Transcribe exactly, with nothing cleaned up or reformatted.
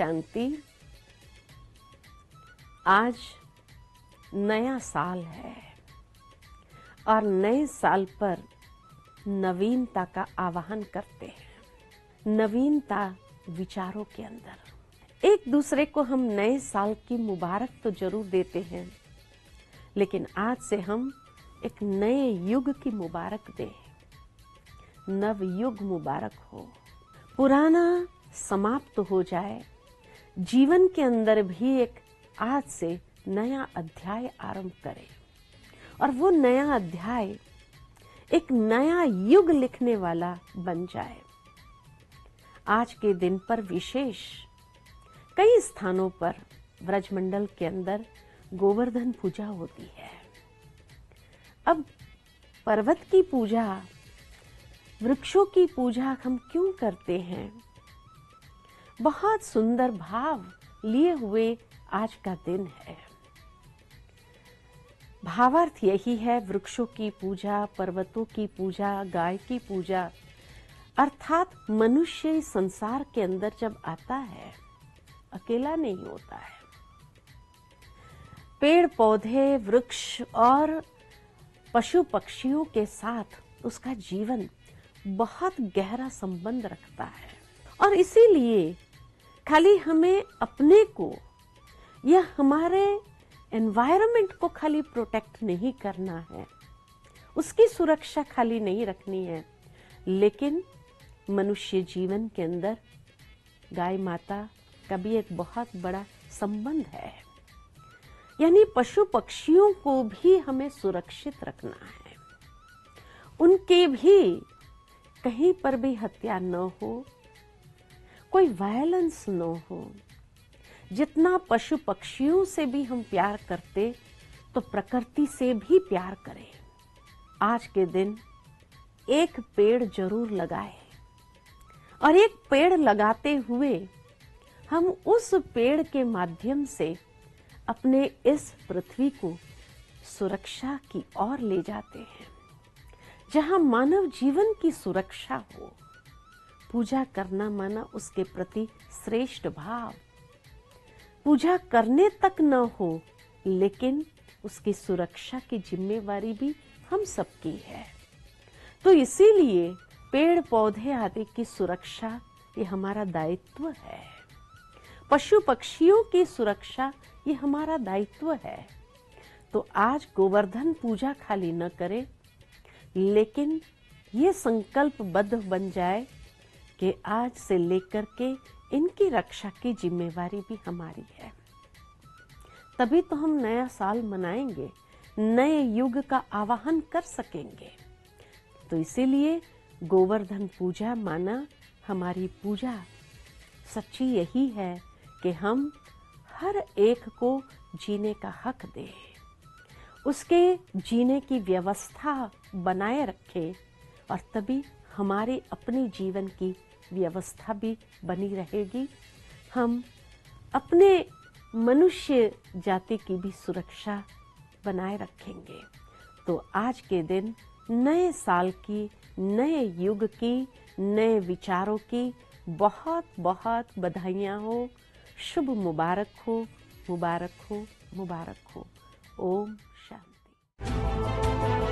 शांति। आज नया साल है और नए साल पर नवीनता का आह्वान करते हैं। नवीनता विचारों के अंदर एक दूसरे को हम नए साल की मुबारक तो जरूर देते हैं, लेकिन आज से हम एक नए युग की मुबारक दें। नव युग मुबारक हो, पुराना समाप्त हो जाए, जीवन के अंदर भी एक आज से नया अध्याय आरंभ करें और वो नया अध्याय एक नया युग लिखने वाला बन जाए। आज के दिन पर विशेष कई स्थानों पर ब्रजमंडल के अंदर गोवर्धन पूजा होती है। अब पर्वत की पूजा, वृक्षों की पूजा हम क्यों करते हैं? बहुत सुंदर भाव लिए हुए आज का दिन है। भावार्थ यही है, वृक्षों की पूजा, पर्वतों की पूजा, गाय की पूजा, अर्थात मनुष्य संसार के अंदर जब आता है अकेला नहीं होता है। पेड़ पौधे, वृक्ष और पशु पक्षियों के साथ उसका जीवन बहुत गहरा संबंध रखता है और इसीलिए खाली हमें अपने को या हमारे एनवायरनमेंट को खाली प्रोटेक्ट नहीं करना है, उसकी सुरक्षा खाली नहीं रखनी है, लेकिन मनुष्य जीवन के अंदर गाय माता का भी एक बहुत बड़ा संबंध है। यानी पशु पक्षियों को भी हमें सुरक्षित रखना है, उनके भी कहीं पर भी हत्या न हो, कोई वायलेंस न हो। जितना पशु पक्षियों से भी हम प्यार करते तो प्रकृति से भी प्यार करें। आज के दिन एक पेड़ जरूर लगाएं और एक पेड़ लगाते हुए हम उस पेड़ के माध्यम से अपने इस पृथ्वी को सुरक्षा की ओर ले जाते हैं, जहां मानव जीवन की सुरक्षा हो। पूजा करना माना उसके प्रति श्रेष्ठ भाव, पूजा करने तक न हो, लेकिन उसकी सुरक्षा की जिम्मेवारी भी हम सबकी है। तो इसीलिए पेड़ पौधे आदि की सुरक्षा ये हमारा दायित्व है, पशु पक्षियों की सुरक्षा ये हमारा दायित्व है। तो आज गोवर्धन पूजा खाली न करें, लेकिन ये संकल्पबद्ध बन जाए कि आज से लेकर के इनकी रक्षा की जिम्मेवारी भी हमारी है। तभी तो हम नया साल मनाएंगे, नए युग का आह्वान कर सकेंगे। तो इसीलिए गोवर्धन पूजा माना हमारी पूजा सच्ची यही है कि हम हर एक को जीने का हक दें, उसके जीने की व्यवस्था बनाए रखें और तभी हमारे अपने जीवन की व्यवस्था भी बनी रहेगी। हम अपने मनुष्य जाति की भी सुरक्षा बनाए रखेंगे। तो आज के दिन नए साल की, नए युग की, नए विचारों की बहुत बहुत बधाइयाँ हो। शुभ मुबारक हो, मुबारक हो, मुबारक हो। ओम शांति।